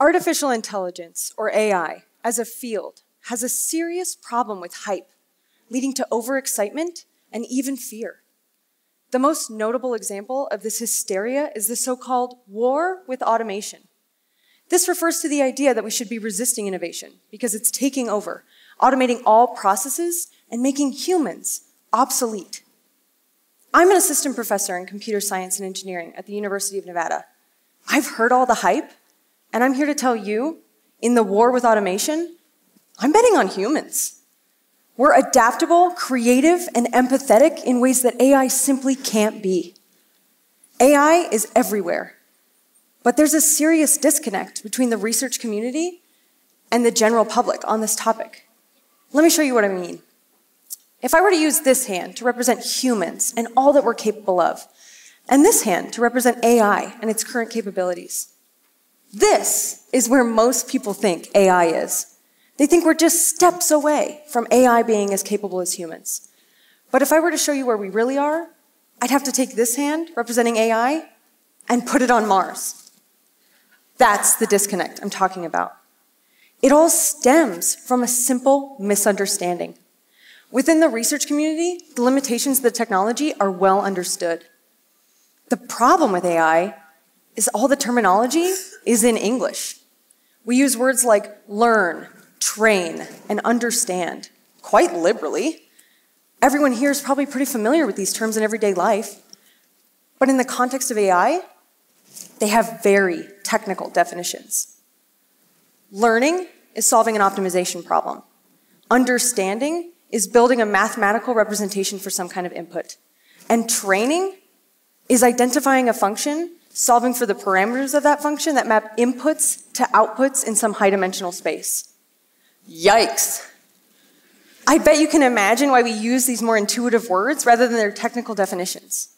Artificial intelligence, or AI, as a field, has a serious problem with hype, leading to overexcitement and even fear. The most notable example of this hysteria is the so-called war with automation. This refers to the idea that we should be resisting innovation because it's taking over, automating all processes and making humans obsolete. I'm an assistant professor in computer science and engineering at the University of Nevada. I've heard all the hype, and I'm here to tell you, in the war with automation, I'm betting on humans. We're adaptable, creative, and empathetic in ways that AI simply can't be. AI is everywhere, but there's a serious disconnect between the research community and the general public on this topic. Let me show you what I mean. If I were to use this hand to represent humans and all that we're capable of, and this hand to represent AI and its current capabilities, this is where most people think AI is. They think we're just steps away from AI being as capable as humans. But if I were to show you where we really are, I'd have to take this hand representing AI and put it on Mars. That's the disconnect I'm talking about. It all stems from a simple misunderstanding. Within the research community, the limitations of the technology are well understood. The problem with AI is all the terminology is in English. We use words like learn, train, and understand quite liberally. Everyone here is probably pretty familiar with these terms in everyday life. But in the context of AI, they have very technical definitions. Learning is solving an optimization problem. Understanding is building a mathematical representation for some kind of input. And training is identifying a function, solving for the parameters of that function that map inputs to outputs in some high-dimensional space. Yikes. I bet you can imagine why we use these more intuitive words rather than their technical definitions.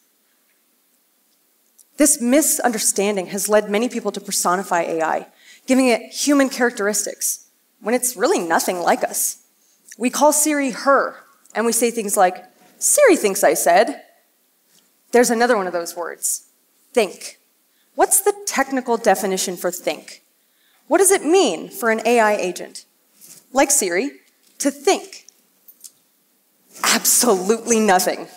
This misunderstanding has led many people to personify AI, giving it human characteristics, when it's really nothing like us. We call Siri her, and we say things like, "Siri thinks I said." There's another one of those words, think. What's the technical definition for think? What does it mean for an AI agent, like Siri, to think? Absolutely nothing.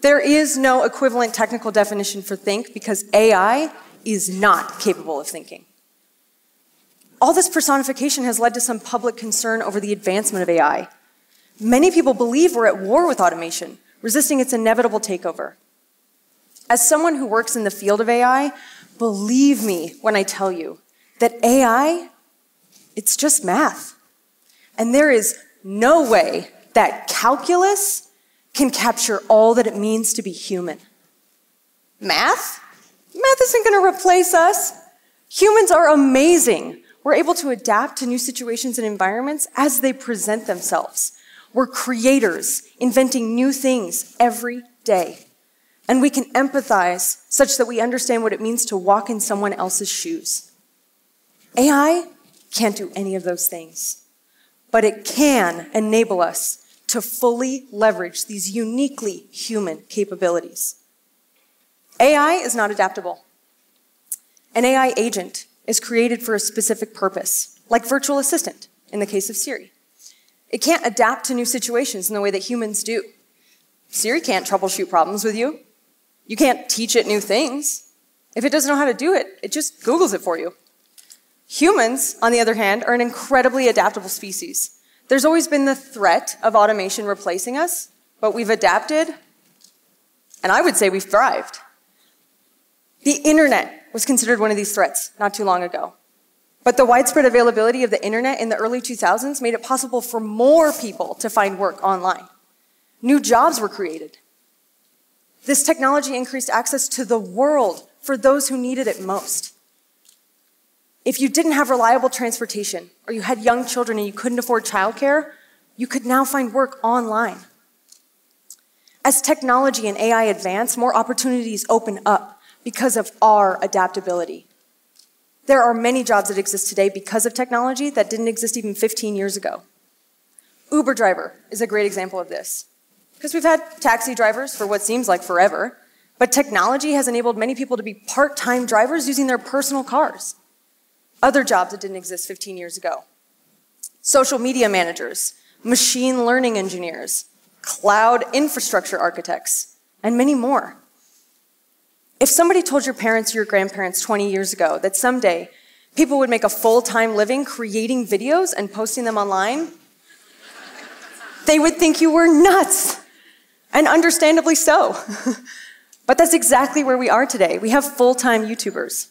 There is no equivalent technical definition for think because AI is not capable of thinking. All this personification has led to some public concern over the advancement of AI. Many people believe we're at war with automation, resisting its inevitable takeover. As someone who works in the field of AI, believe me when I tell you that AI, it's just math. And there is no way that calculus can capture all that it means to be human. Math? Math isn't going to replace us. Humans are amazing. We're able to adapt to new situations and environments as they present themselves. We're creators, inventing new things every day. And we can empathize such that we understand what it means to walk in someone else's shoes. AI can't do any of those things, but it can enable us to fully leverage these uniquely human capabilities. AI is not adaptable. An AI agent is created for a specific purpose, like virtual assistant in the case of Siri. It can't adapt to new situations in the way that humans do. Siri can't troubleshoot problems with you. You can't teach it new things. If it doesn't know how to do it, it just Googles it for you. Humans, on the other hand, are an incredibly adaptable species. There's always been the threat of automation replacing us, but we've adapted, and I would say we've thrived. The internet was considered one of these threats not too long ago. But the widespread availability of the internet in the early 2000s made it possible for more people to find work online. New jobs were created. This technology increased access to the world for those who needed it most. If you didn't have reliable transportation, or you had young children and you couldn't afford childcare, you could now find work online. As technology and AI advance, more opportunities open up because of our adaptability. There are many jobs that exist today because of technology that didn't exist even 15 years ago. Uber driver is a great example of this, because we've had taxi drivers for what seems like forever, but technology has enabled many people to be part-time drivers using their personal cars. other jobs that didn't exist 15 years ago. Social media managers, machine learning engineers, cloud infrastructure architects, and many more. If somebody told your parents or your grandparents 20 years ago that someday people would make a full-time living creating videos and posting them online, they would think you were nuts, and understandably so. But that's exactly where we are today. We have full-time YouTubers.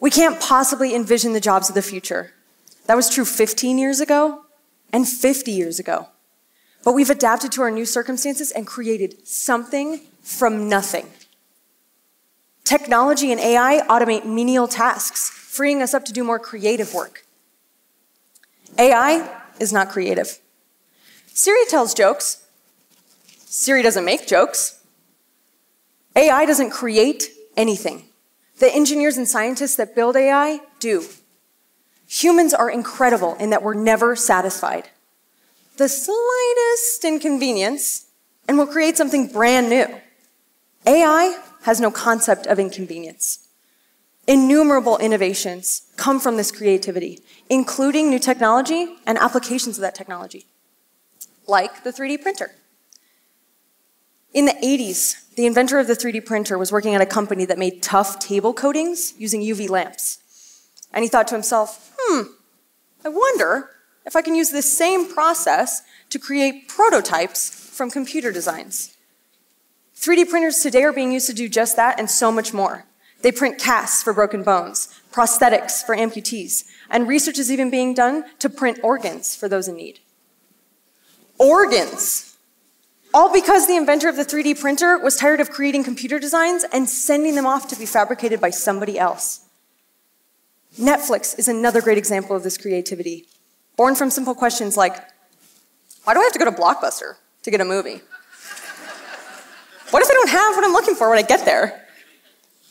We can't possibly envision the jobs of the future. That was true 15 years ago and 50 years ago. But we've adapted to our new circumstances and created something from nothing. Technology and AI automate menial tasks, freeing us up to do more creative work. AI is not creative. Siri tells jokes. Siri doesn't make jokes. AI doesn't create anything. The engineers and scientists that build AI do. Humans are incredible in that we're never satisfied. The slightest inconvenience, and we'll create something brand new. AI has no concept of inconvenience. Innumerable innovations come from this creativity, including new technology and applications of that technology, like the 3D printer. In the 80s, the inventor of the 3D printer was working at a company that made tough table coatings using UV lamps. And he thought to himself, I wonder if I can use this same process to create prototypes from computer designs. 3D printers today are being used to do just that and so much more. They print casts for broken bones, prosthetics for amputees, and research is even being done to print organs for those in need. Organs! All because the inventor of the 3D printer was tired of creating computer designs and sending them off to be fabricated by somebody else. Netflix is another great example of this creativity, born from simple questions like, why do I have to go to Blockbuster to get a movie? What if they don't have what I'm looking for when I get there?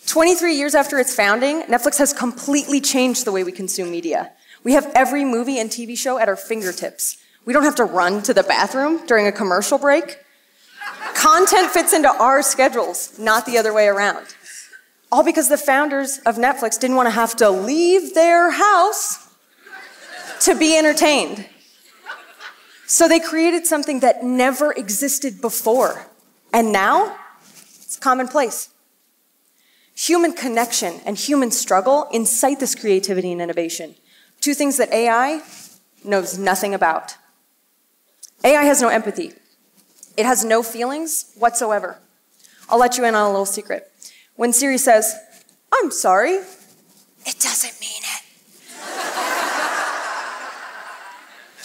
23 years after its founding, Netflix has completely changed the way we consume media. We have every movie and TV show at our fingertips. We don't have to run to the bathroom during a commercial break. Content fits into our schedules, not the other way around. All because the founders of Netflix didn't want to have to leave their house to be entertained. So they created something that never existed before. And now, it's commonplace. Human connection and human struggle incite this creativity and innovation, two things that AI knows nothing about. AI has no empathy. It has no feelings whatsoever. I'll let you in on a little secret. When Siri says, I'm sorry, it doesn't mean it.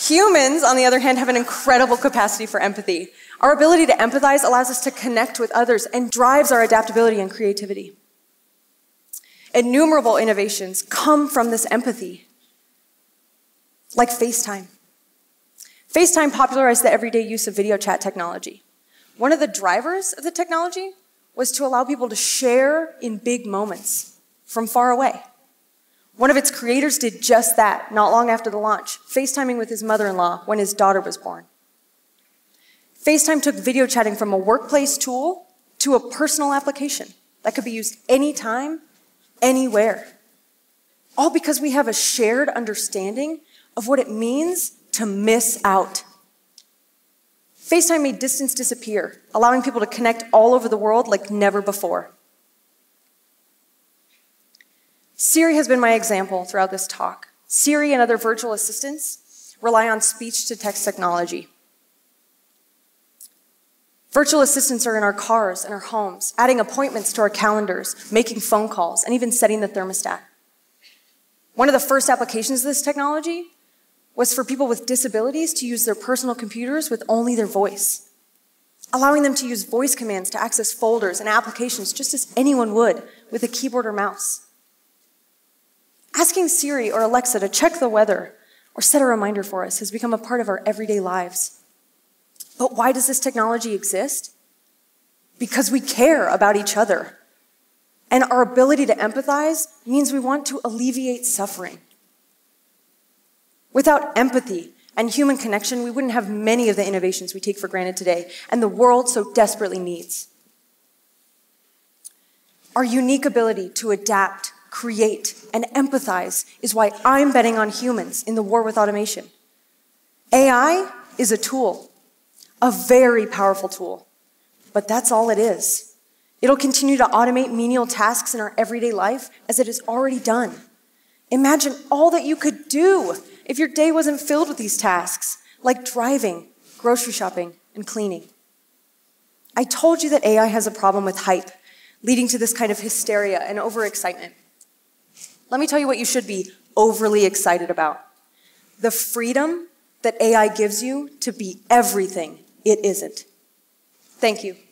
Humans, on the other hand, have an incredible capacity for empathy. Our ability to empathize allows us to connect with others and drives our adaptability and creativity. Innumerable innovations come from this empathy, like FaceTime. FaceTime popularized the everyday use of video chat technology. One of the drivers of the technology was to allow people to share in big moments from far away. One of its creators did just that not long after the launch, FaceTiming with his mother-in-law when his daughter was born. FaceTime took video chatting from a workplace tool to a personal application that could be used anytime, anywhere. All because we have a shared understanding of what it means to miss out. FaceTime made distance disappear, allowing people to connect all over the world like never before. Siri has been my example throughout this talk. Siri and other virtual assistants rely on speech-to-text technology. Virtual assistants are in our cars and our homes, adding appointments to our calendars, making phone calls, and even setting the thermostat. One of the first applications of this technology was for people with disabilities to use their personal computers with only their voice, allowing them to use voice commands to access folders and applications just as anyone would with a keyboard or mouse. Asking Siri or Alexa to check the weather or set a reminder for us has become a part of our everyday lives. But why does this technology exist? Because we care about each other. And our ability to empathize means we want to alleviate suffering. Without empathy and human connection, we wouldn't have many of the innovations we take for granted today, and the world so desperately needs. Our unique ability to adapt, create, and empathize is why I'm betting on humans in the war with automation. AI is a tool, a very powerful tool, but that's all it is. It'll continue to automate menial tasks in our everyday life as it has already done. Imagine all that you could do if your day wasn't filled with these tasks, like driving, grocery shopping, and cleaning. I told you that AI has a problem with hype, leading to this kind of hysteria and overexcitement. Let me tell you what you should be overly excited about. The freedom that AI gives you to be everything it isn't. Thank you.